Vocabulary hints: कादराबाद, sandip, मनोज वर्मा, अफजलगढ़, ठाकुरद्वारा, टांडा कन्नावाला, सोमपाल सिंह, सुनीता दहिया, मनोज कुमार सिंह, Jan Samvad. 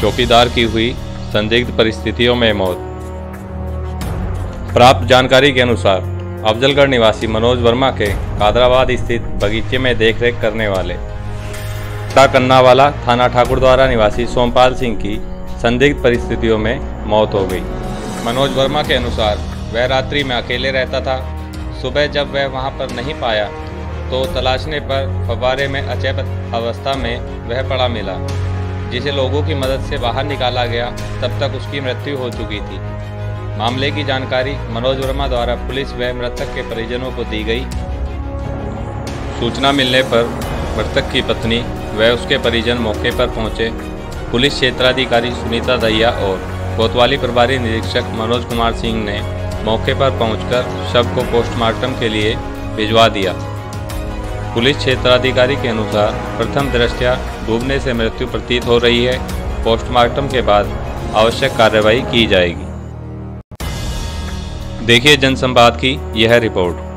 चौकीदार की हुई संदिग्ध परिस्थितियों में मौत। प्राप्त जानकारी के अनुसार अफजलगढ़ निवासी मनोज वर्मा के कादराबाद स्थित बगीचे में देखरेख करने वाले टांडा कन्नावाला थाना ठाकुरद्वारा निवासी सोमपाल सिंह की संदिग्ध परिस्थितियों में मौत हो गई। मनोज वर्मा के अनुसार वह रात्रि में अकेले रहता था। सुबह जब वह वहां पर नहीं पाया तो तलाशने पर फव्वारे में अचेत अवस्था में वह पड़ा मिला, जिसे लोगों की मदद से बाहर निकाला गया। तब तक उसकी मृत्यु हो चुकी थी। मामले की जानकारी मनोज वर्मा द्वारा पुलिस व मृतक के परिजनों को दी गई। सूचना मिलने पर मृतक की पत्नी व उसके परिजन मौके पर पहुंचे। पुलिस क्षेत्राधिकारी सुनीता दहिया और कोतवाली प्रभारी निरीक्षक मनोज कुमार सिंह ने मौके पर पहुंचकर शव को पोस्टमार्टम के लिए भिजवा दिया। पुलिस क्षेत्राधिकारी के अनुसार प्रथम दृष्टया डूबने से मृत्यु प्रतीत हो रही है। पोस्टमार्टम के बाद आवश्यक कार्रवाई की जाएगी। देखिए जनसंवाद की यह रिपोर्ट।